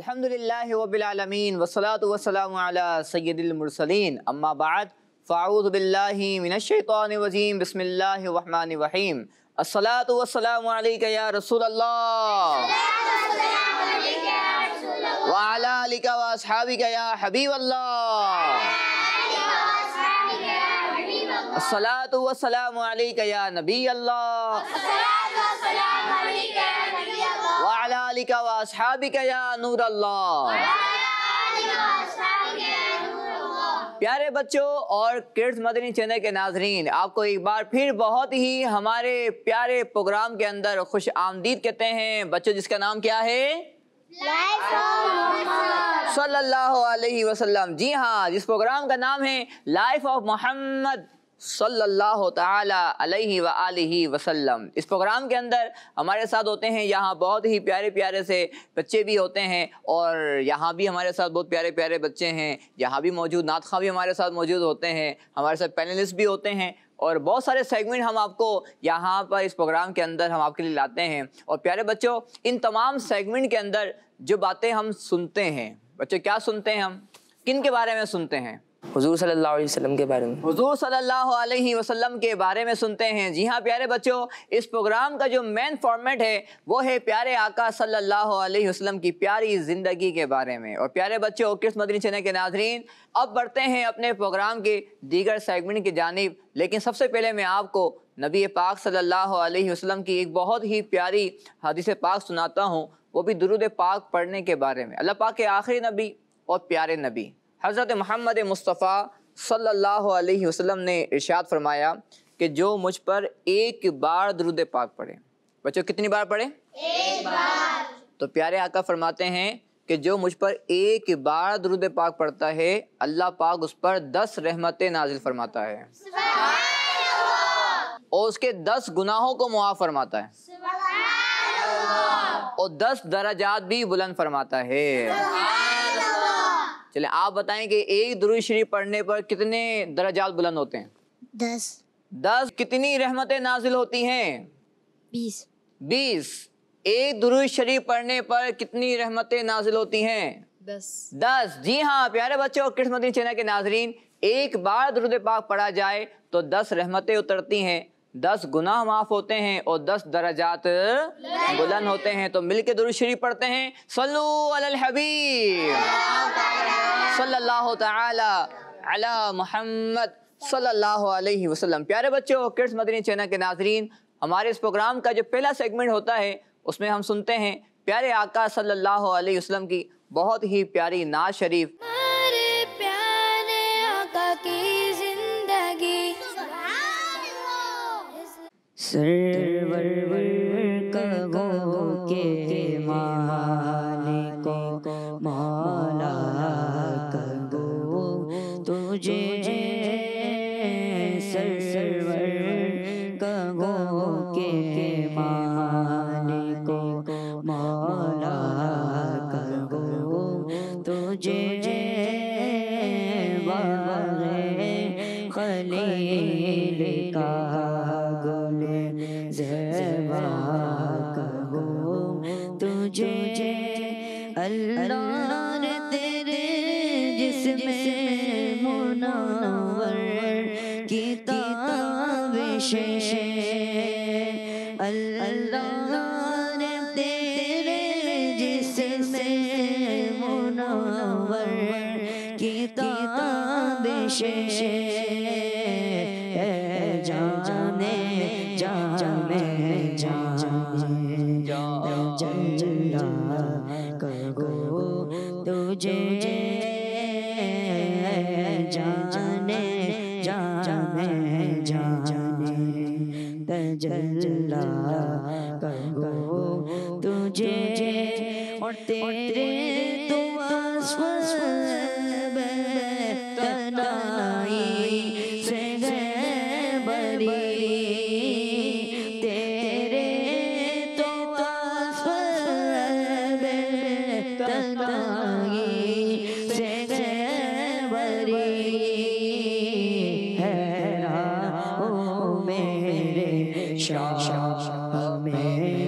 अल्हम्दुलिल्लाहि रब्बिल आलमीन वस्सलातु वस्सलामु अला सय्यदिल मुरसलीन अम्मा बाद फ़अऊज़ु बिल्लाहि मिनश शैतानिर रजीम बिस्मिल्लाहिर रहमानिर रहीम अस्सलातु वस्सलामु अलैका या रसूलल्लाह व अला आलिका व अस्हाबिका या हबीबल्लाह अस्सलातु वस्सलामु अलैका या नबी अल्लाह व अला आलिका व अस्हाबिका या नूर अल्लाह। प्यारे बच्चों और किड्स मदनी चैनल के नाजरीन, आपको एक बार फिर बहुत ही हमारे प्यारे प्रोग्राम के अंदर खुश आमदीद कहते हैं बच्चों, जिसका नाम क्या है? लाइफ ऑफ मोहम्मद सल्लल्लाहु अलैहि वसल्लम। जी हाँ, जिस प्रोग्राम का नाम है लाइफ ऑफ मोहम्मद सल्लल्लाहु ताला अलैहि व आलिहि वसल्लम। इस प्रोग्राम के अंदर हमारे साथ होते हैं यहाँ बहुत ही प्यारे प्यारे से बच्चे भी होते हैं, और यहाँ भी हमारे साथ बहुत प्यारे प्यारे बच्चे हैं, यहाँ भी मौजूद नात खां भी हमारे साथ मौजूद होते हैं, हमारे साथ पैनलिस्ट भी होते हैं, और बहुत सारे सेगमेंट हम आपको यहाँ पर इस प्रोग्राम के अंदर हम आपके लिए लाते हैं। और प्यारे बच्चों, इन तमाम सेगमेंट के अंदर जो बातें हम सुनते हैं, बच्चों क्या सुनते हैं, हम किन के बारे में सुनते हैं? हुजूर सल्लल्लाहु अलैहि वसल्लम के बारे में, हुजूर सल्लल्लाहु अलैहि वसल्लम के बारे में सुनते हैं। जी हाँ प्यारे बच्चों, इस प्रोग्राम का जो मेन फॉर्मेट है वो है प्यारे आका सल्लल्लाहु अलैहि वसल्लम की प्यारी ज़िंदगी के बारे में। और प्यारे बच्चों, किड्स मदनी चैनल के नाजरीन, अब बढ़ते हैं अपने प्रोग्राम के दीगर सेगमेंट की जानिब, लेकिन सबसे पहले मैं आपको नबी पाक सल्लल्लाहु अलैहि वसल्लम की एक बहुत ही प्यारी हदीस पाक सुनाता हूँ, वो भी दुरूद पाक पढ़ने के बारे में। अल्लाह पाक के आखिरी नबी और प्यारे नबी हज़रत मुहम्मद मुस्तफ़ा सल्लल्लाहु अलैहि वसल्लम ने इरशाद फरमाया कि जो मुझ पर एक बार दुरूद पाक पढ़े, बच्चों कितनी बार पढ़े? एक बार। तो प्यारे आका फरमाते हैं कि जो मुझ पर एक बार दुरूद पाक पढ़ता है, अल्लाह पाक उस पर 10 रहमतें नाजिल फरमाता है और उसके 10 गुनाहों को मुआफ़ फरमाता है और 10 दर्जात भी बुलंद फरमाता है। चले आप बताएं कि एक दुरूद शरीफ पढ़ने पर कितने दर्जात बुलंद होते हैं? 10। कितनी रहमतें नाजिल होती हैं? 20। एक दुरूद शरीफ पढ़ने पर कितनी रहमतें नाजिल होती हैं? 10। जी हाँ प्यारे बच्चों, किड्स मदनी चैनल के नाजरीन, एक बार दुरूद पाक पढ़ा जाए तो 10 रहमतें उतरती हैं, 10 गुनाह माफ़ होते हैं और 10 दर्जात बुलंद होते हैं। तो मिलके दुरूद शरीफ पढ़ते हैं, सल्लू अलल हबीब सल्लल्लाहु तआला अला मुहम्मद सल्लल्लाहु अलैहि वसल्लम। प्यारे बच्चों, किड्स मदनी चैनल के नाजरीन, हमारे इस प्रोग्राम का जो पहला सेगमेंट होता है उसमें हम सुनते हैं प्यारे आका सल्लल्लाहु अलैहि वसल्लम की बहुत ही प्यारी नात शरीफ। सरवर का गो के मालिक को माला का गो तुझे, सरवर का गो के मालिक को माला का गो तुझे, बारे खलील का तुझे, अल्लाह ने तेरे जिसमें मुनावर किताबिश, अल्लाह ने तेरे जिसमें मुनावर किताबिश, जाने जाने तुझे, जाने जाने जाने तजल्ला करो तुझे, और तेरे तो आसपास तनाई से बड़ी, तेरे तो आसपास तनाई शाह में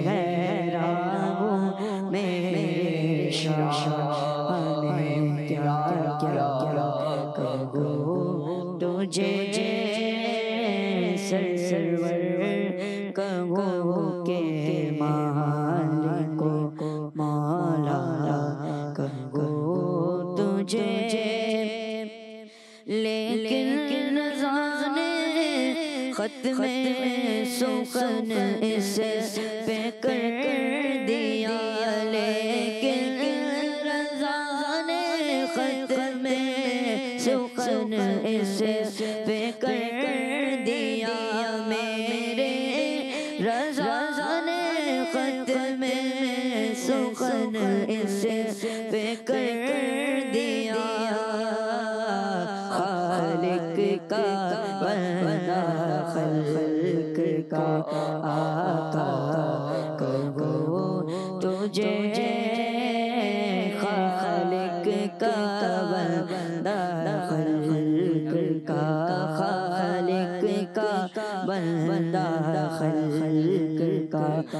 है राहों में शाह। गुणों के मालिको मौला कहूँ तुझे, लेकिन नज़ाने ख़त्मे सुखन इसे पे कर दिया, लेकिन नज़ाने ख़त्मे सुखन इसे पे कर दिया। मेरे रज़ा ने ख़त्मे सुखन इसे पे कर दिया। खालिक का बना खल्क का आका कहो तुझे, खालिक का बना खल्क का, खालिक का बना खल्क का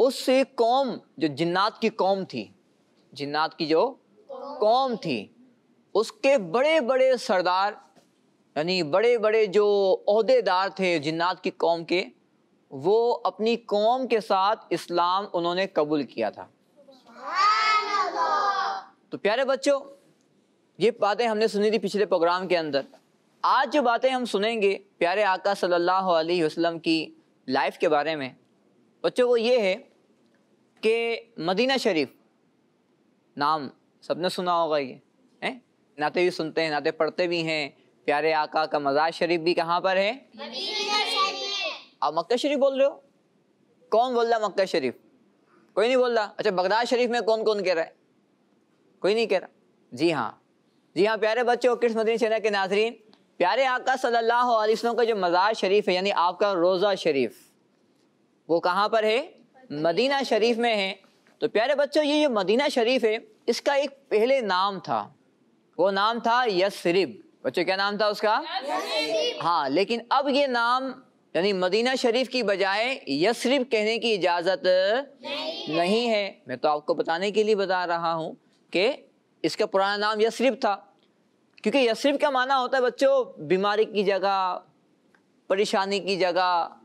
उस कौम जो जिन्नात की कौम थी, जिन्नात की जो कौम थी, उसके बड़े बड़े सरदार यानी बड़े बड़े जो ओहदेदार थे जिन्नात की कौम के, वो अपनी कौम के साथ इस्लाम उन्होंने कबूल किया था। तो प्यारे बच्चों ये बातें हमने सुनी थी पिछले प्रोग्राम के अंदर। आज जो बातें हम सुनेंगे प्यारे आका सल्लल्लाहु अलैहि वसल्लम की लाइफ के बारे में बच्चों, वो ये है कि मदीना शरीफ नाम सबने सुना होगा, ये हैं नाते भी सुनते हैं, नाते पढ़ते भी हैं। प्यारे आका का मज़ार शरीफ भी कहाँ पर है? मदीना शरीफ। आप मक्का शरीफ बोल रहे हो? कौन बोल रहा मक्का शरीफ? कोई नहीं बोल रहा। अच्छा, बगदाद शरीफ में कौन कौन कह रहा है? कोई नहीं कह रहा। जी हाँ, जी हाँ। प्यारे बच्चों, किड्स मदनी चैनल के नाज़रीन, प्यारे आका सल्लल्लाहु अलैहि वसल्लम का जो मज़ार शरीफ है यानी आपका रोज़ा शरीफ, वो कहाँ पर है? मदीना शरीफ में है। तो प्यारे बच्चों, ये जो मदीना शरीफ है इसका एक पहले नाम था, वो नाम था यसरिब। बच्चों, क्या नाम था उसका? हाँ, लेकिन अब ये नाम यानी मदीना शरीफ की बजाय यसरिब कहने की इजाज़त नहीं है। मैं तो आपको बताने के लिए बता रहा हूँ कि इसका पुराना नाम यसरिब था, क्योंकि यसरिब का माना होता है बच्चों बीमारी की जगह, परेशानी की जगह।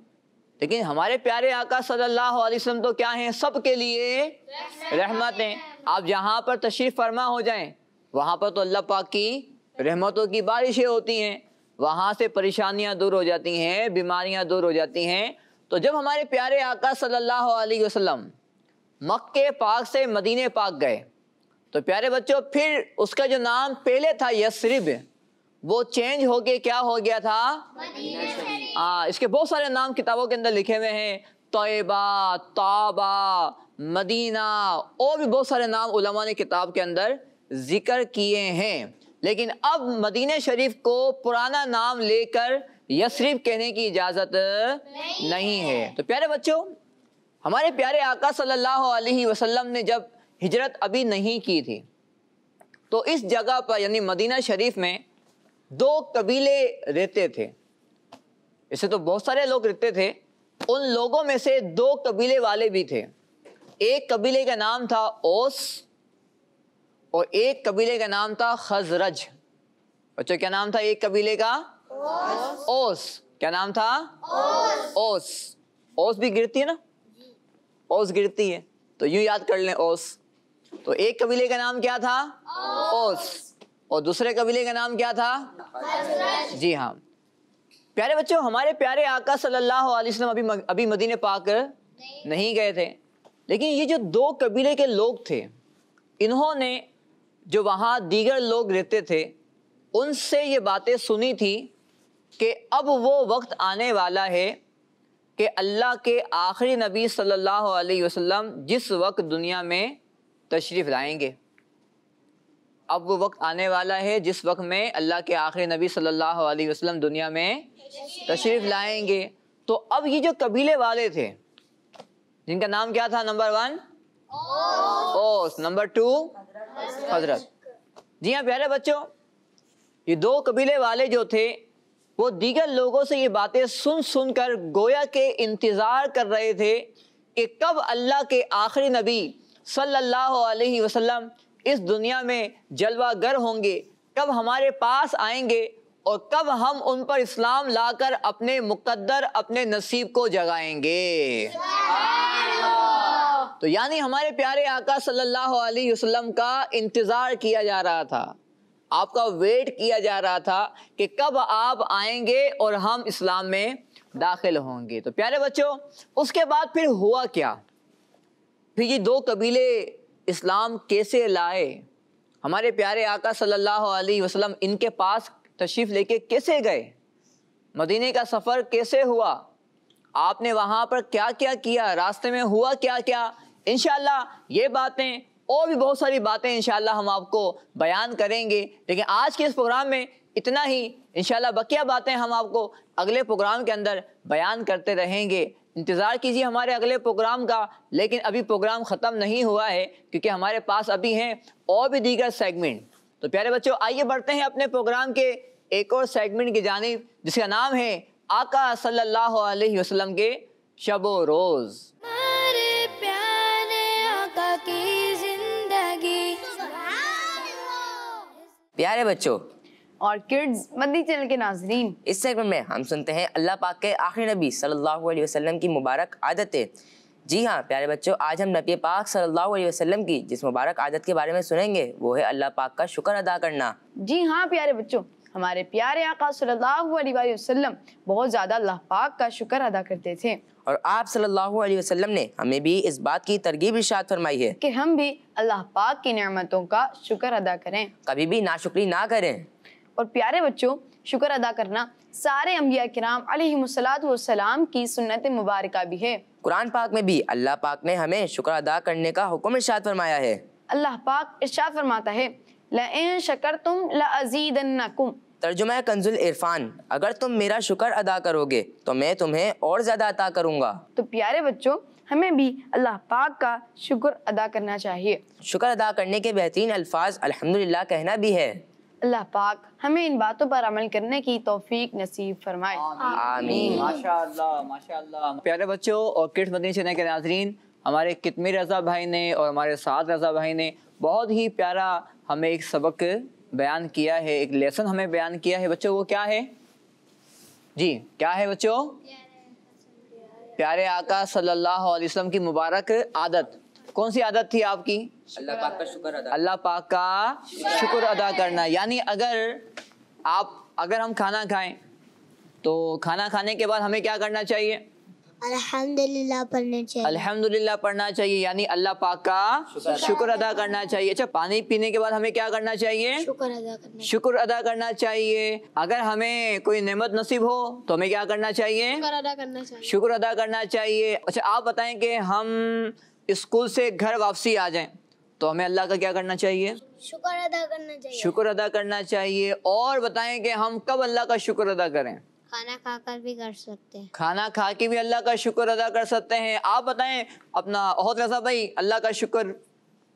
लेकिन हमारे प्यारे आका सल्लल्लाहु अलैहि वसल्लम तो क्या हैं? सब के लिए रहमत हैं। आप जहाँ पर तशरीफ़ फरमा हो जाएं, वहाँ पर तो अल्लाह पाक की रहमतों की बारिशें होती हैं, वहाँ से परेशानियाँ दूर हो जाती हैं, बीमारियाँ दूर हो जाती हैं। तो जब हमारे प्यारे आका सल्लल्लाहु अलैहि वसल्लम मक्के पाक से मदीने पाक गए, तो प्यारे बच्चों फिर उसका जो नाम पहले था यसरिब, वो चेंज होके क्या हो गया था? इसके बहुत सारे नाम किताबों के अंदर लिखे हुए हैं, तौबा, ताबा, मदीना, और भी बहुत सारे नाम उलमा ने किताब के अंदर जिक्र किए हैं। लेकिन अब मदीना शरीफ को पुराना नाम लेकर यसरिब कहने की इजाज़त नहीं है। तो प्यारे बच्चों, हमारे प्यारे आका सल्लल्लाहु अलैहि वसल्लम ने जब हिजरत अभी नहीं की थी, तो इस जगह पर यानी मदीना शरीफ में दो कबीले रहते थे। इससे तो बहुत सारे लोग रहते थे, उन लोगों में से दो कबीले वाले भी थे। एक कबीले का नाम था ओस और एक कबीले का नाम था खजरज। बच्चों, क्या नाम था एक कबीले का? ओस। क्या नाम था? ओस। ओस भी गिरती है ना, ओस गिरती है, तो यूँ याद कर लें ओस। तो एक कबीले का नाम क्या था? ओस। और दूसरे कबीले का नाम क्या था? जी हाँ। प्यारे बच्चों, हमारे प्यारे आका सल्लल्लाहु अलैहि वसल्लम अभी मदीने पाक नहीं गए थे, लेकिन ये जो दो कबीले के लोग थे, इन्होंने जो वहाँ दीगर लोग रहते थे उनसे ये बातें सुनी थी कि अब वो वक्त आने वाला है कि अल्लाह के आखिरी नबी सल्लल्लाहु अलैहि वसल्लम जिस वक्त दुनिया में तशरीफ़ लाएंगे, अब वो वक्त आने वाला है जिस वक्त में अल्लाह के आखिरी नबी सल्लल्लाहु अलैहि वसल्लम दुनिया में तशरीफ़ लाएंगे। तो अब ये जो कबीले वाले थे, जिनका नाम क्या था? नंबर वन ओस, नंबर टू हजरत। जी हाँ प्यारे बच्चों, ये दो कबीले वाले जो थे वो दीगर लोगों से ये बातें सुन सुन कर गोया के इंतज़ार कर रहे थे कि कब अल्लाह के आखिरी नबी सल्लल्लाहु अलैहि वसल्लम इस दुनिया में जलवागर होंगे, कब हमारे पास आएंगे और कब हम उन पर इस्लाम लाकर अपने मुकद्दर, अपने नसीब को जगाएंगे। तो यानी हमारे प्यारे आका सल्लल्लाहु अलैहि वसल्लम का इंतज़ार किया जा रहा था, आपका वेट किया जा रहा था कि कब आप आएंगे और हम इस्लाम में दाखिल होंगे। तो प्यारे बच्चों, उसके बाद फिर हुआ क्या? फिर ये दो कबीले इस्लाम कैसे लाए? हमारे प्यारे आका सल्लल्लाहु अलैहि वसल्लम इनके पास तशरीफ़ लेके कैसे गए? मदीने का सफ़र कैसे हुआ? आपने वहाँ पर क्या क्या किया? रास्ते में हुआ क्या क्या? इंशाल्लाह ये बातें और भी बहुत सारी बातें इंशाल्लाह हम आपको बयान करेंगे, लेकिन आज के इस प्रोग्राम में इतना ही। इंशाल्लाह बकिया बातें हम आपको अगले प्रोग्राम के अंदर बयान करते रहेंगे। इंतज़ार कीजिए हमारे अगले प्रोग्राम का। लेकिन अभी प्रोग्राम ख़त्म नहीं हुआ है, क्योंकि हमारे पास अभी हैं और भी दीगर सेगमेंट। तो प्यारे बच्चों, आइए बढ़ते हैं अपने प्रोग्राम के एक और सेगमेंट की जानिब, जिसका नाम है आका सल्लल्लाहु अलैहि वसल्लम के शबो रोज़। प्यारे बच्चों और किड्स मदनी चैनल के नाज़रीन, इस सेगमेंट में हम सुनते हैं अल्लाह पाक के आखिरी नबी सल्लल्लाहु अलैहि वसल्लम की मुबारक आदतें। जी हाँ प्यारे बच्चों, आज हम नबी पाक सल्लल्लाहु अलैहि वसल्लम की जिस मुबारक आदत के बारे में सुनेंगे वो है अल्लाह पाक का शुक्र अदा करना। जी हाँ प्यारे बच्चों, हमारे प्यारे आका सल्लल्लाहु अलैहि वसल्लम बहुत ज़्यादा अल्लाह पाक का शुक्र अदा करते थे और आप सल्लल्लाहु अलैहि वसल्लम ने हमें भी इस बात की तरगीब इरशाद फरमाई है कि हम भी अल्लाह पाक की नेमतों का शुक्र अदा करें, कभी भी नाशुक्री ना करें। और प्यारे बच्चों, शुक्र अदा करना सारे अम्बिया किराम अलैहिमुस्सलातु वस्सलाम की सुन्नत मुबारका भी है। कुरान पाक में भी अल्लाह पाक ने हमें शुक्र अदा करने का हुक्म इरशाद फरमाया है। अल्लाह पाक इरशाद फरमाता है, ला इन शकरतुम ला अज़ीदन्नकुम। तर्जुमा कंजुल इरफान, अगर तुम मेरा शुक्र अदा करोगे तो मैं तुम्हें और ज्यादा अता करूँगा। तो प्यारे बच्चों, हमें भी अल्लाह पाक का शुक्र अदा करना चाहिए। शुक्र अदा करने के बेहतरीन अल्फाज अल्हम्दुलिल्लाह कहना भी है। अल्लाह पाक हमें इन बातों पर अमल करने की तौफीक नसीब फरमाए, आमीन। माशाअल्लाह, माशाअल्लाह। प्यारे बच्चों और किड्स मदनी चैनल के नाज़रीन, हमारे कितमी रज़ा भाई ने और हमारे साथ रज़ा भाई ने बहुत ही प्यारा हमें एक सबक बयान किया है, एक लेसन हमें बयान किया है बच्चों। वो क्या है जी, क्या है बच्चों? प्यारे आका सल्लल्लाहु अलैहि वसल्लम की मुबारक आदत। कौन सी आदत थी आपकी? अल्लाह पाक का शुक्र अदा करना। यानी अगर हम खाना खाएं तो खाना खाने के बाद हमें क्या करना चाहिए? अल्हम्दुलिल्लाह पढ़ना चाहिए, अल्हम्दुलिल्लाह पढ़ना चाहिए, यानी अल्लाह पाक का शुक्र अदा करना चाहिए। अच्छा, पानी पीने के बाद हमें क्या करना चाहिए? शुक्र अदा करना चाहिए। अगर हमें कोई नेमत नसीब हो तो हमें क्या करना चाहिए? शुक्र अदा करना चाहिए। अच्छा, आप बताएं कि हम स्कूल से घर वापसी आ जाएं तो हमें अल्लाह का क्या करना चाहिए? शुक्र अदा करना चाहिए, शुक्र अदा करना चाहिए। और बताएं कि हम कब अल्लाह का शुक्र अदा करें? खाना खाकर भी कर सकते हैं, खाना खा के भी अल्लाह का शुक्र अदा कर सकते हैं। आप बताएं अपना औहद रज़ा भाई, अल्लाह का शुक्र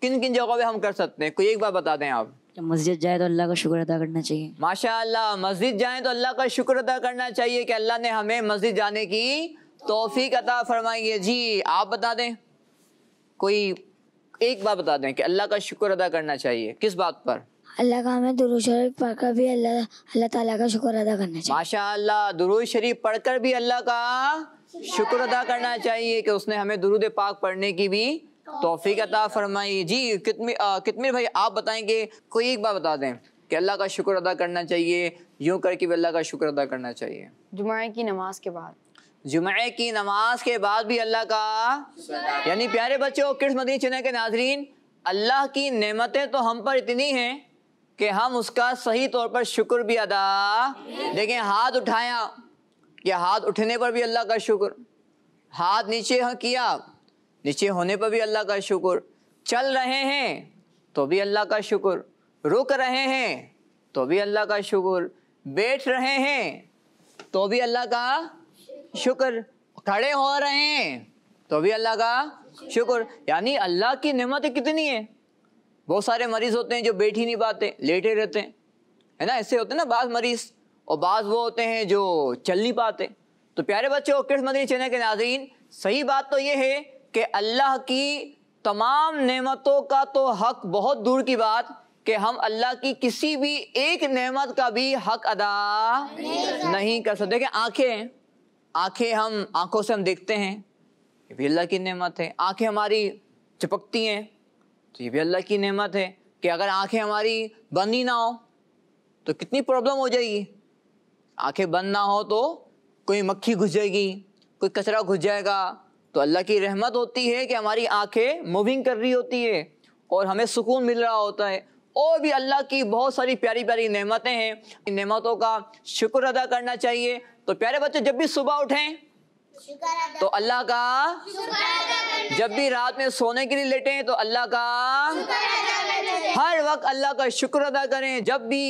किन किन जगहों पे हम कर सकते हैं? कोई एक बार बता दें आप। मस्जिद जाए तो अल्लाह का शुक्र अदा करना चाहिए। माशाअल्लाह, मस्जिद जाए तो अल्लाह का शुक्र अदा करना चाहिए कि अल्लाह ने हमें मस्जिद जाने की तौफीक अता फरमाई है। जी, आप बता दें, कोई एक बात बता दें कि अल्लाह का शुक्र अदा करना चाहिए किस बात पर? अल्लाह का हमें दुरूद शरीफ पढ़कर भी अल्लाह ताला का शुक्र अदा करना चाहिए। माशाअल्लाह, दुरूद शरीफ पढ़कर भी अल्लाह का शुक्र अदा करना चाहिए कि उसने हमें दुरूद पाक पढ़ने की भी तौफीक अता फरमाई। जी, कितमीर भाई, आप बताएं कि कोई एक बात बता दें कि अल्लाह का शुक्र अदा करना चाहिए, यूँ करके भी अल्लाह का शुक्र अदा करना चाहिए। जुमे की नमाज के बाद, जुमे की नमाज के बाद भी अल्लाह का, यानी प्यारे बच्चों किड्स मदनी चैनल के नाजरीन, अल्लाह की नेमतें तो हम पर इतनी हैं कि हम उसका सही तौर पर शुक्र भी अदा। देखें, हाथ उठाया, या हाथ उठने पर भी अल्लाह का शुक्र, हाथ नीचे किया, नीचे होने पर भी अल्लाह का शुक्र, चल रहे हैं तो भी अल्लाह का शुक्र, रुक रहे हैं तो भी अल्लाह का शुक्र, बैठ रहे हैं तो भी अल्लाह का शुक्र, खड़े हो रहे हैं तो भी अल्लाह का शुक्र। यानी अल्लाह की नेमतें कितनी हैं। बहुत सारे मरीज़ होते हैं जो बैठ ही नहीं पाते, लेटे रहते हैं, है ना, ऐसे होते हैं ना बाज़ मरीज़, और बाज़ वो होते हैं जो चल नहीं पाते। तो प्यारे बच्चों किड्स मदनी चैनल के नाज़रीन, सही बात तो ये है कि अल्लाह की तमाम नेमतों का तो हक बहुत दूर की बात कि हम अल्लाह की किसी भी एक नेमत का भी हक अदा नहीं कर सकते। देखें, आँखें, आँखों से हम देखते हैं, ये भी अल्लाह की नेमत है। आँखें हमारी चिपकती हैं तो ये भी अल्लाह की नेमत है कि अगर आँखें हमारी बंद ही ना हो तो कितनी प्रॉब्लम हो जाएगी। आँखें बंद ना हो तो कोई मक्खी घुस जाएगी, कोई कचरा घुस जाएगा। तो अल्लाह की रहमत होती है कि हमारी आँखें मूविंग कर रही होती है और हमें सुकून मिल रहा होता है। और भी अल्लाह की बहुत सारी प्यारी प्यारी नेमतें हैं, इन नेमतों का शुक्र अदा करना चाहिए। तो प्यारे बच्चों, जब भी सुबह उठें तो अल्लाह का, जब भी रात में सोने के लिए लेटें तो अल्लाह का, हर वक्त अल्लाह का शुक्र अदा करें। जब भी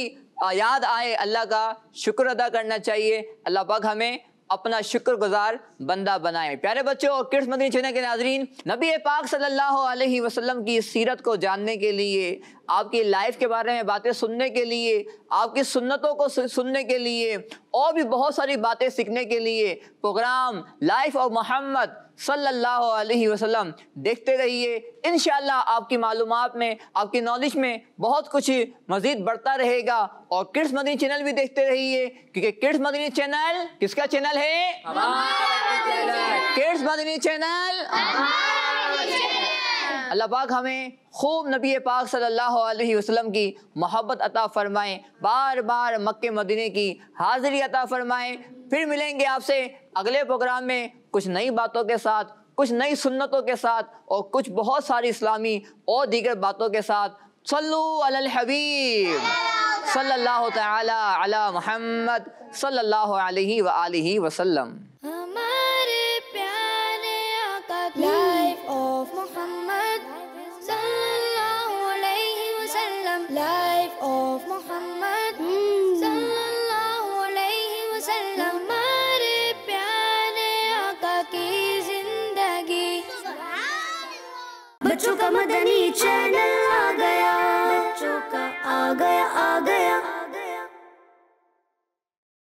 याद आए अल्लाह का शुक्र अदा करना चाहिए। अल्लाह पाक हमें अपना शुक्रगुजार बंदा बनाए। प्यारे बच्चों किड्स मदनी चैनल के नाजरीन, नबी पाक सल्लल्लाहो अलैहि वसल्लम की सीरत को जानने के लिए, आपकी लाइफ के बारे में बातें सुनने के लिए, आपकी सुन्नतों को सुनने के लिए और भी बहुत सारी बातें सीखने के लिए प्रोग्राम लाइफ ऑफ मोहम्मद सल्लल्लाहो अलैहि वसल्लम देखते रहिए। इंशाल्लाह आपकी मालूमात में, आपकी नॉलेज में बहुत कुछ मज़ीद बढ़ता रहेगा। और किड्स मदनी चैनल भी देखते रहिए, क्योंकि किड्स मदनी चैनल किसका चैनल है? Kids Madani channel. अल्लाह पाक हमें खूब नबी पाक सल्लल्लाहु अलैहि वसल्लम की मोहब्बत अता फ़रमाएँ, बार बार मक्के मदीने की हाज़िरी अता फ़रमाएँ। फिर मिलेंगे आपसे अगले प्रोग्राम में कुछ नई बातों के साथ, कुछ नई सुन्नतों के साथ और कुछ बहुत सारी इस्लामी और दीगर बातों के साथ। सल्लू अलल हबीब सल्लल्लाहु तआला अला मुहम्मद सल्लल्लाहु अलैहि व आलिहि वसल्लम। हमारे प्यारे आका लाइफ ऑफ मोहम्मद सल्लल्लाहु अलैहि वसल्लम, लाइफ ऑफ मोहम्मद सल्लल्लाहु अलैहि वसल्लम। हमारे प्यारे आका की जिंदगी। बच्चों का मदनी चैनल आ गया, आ गया, आ गया।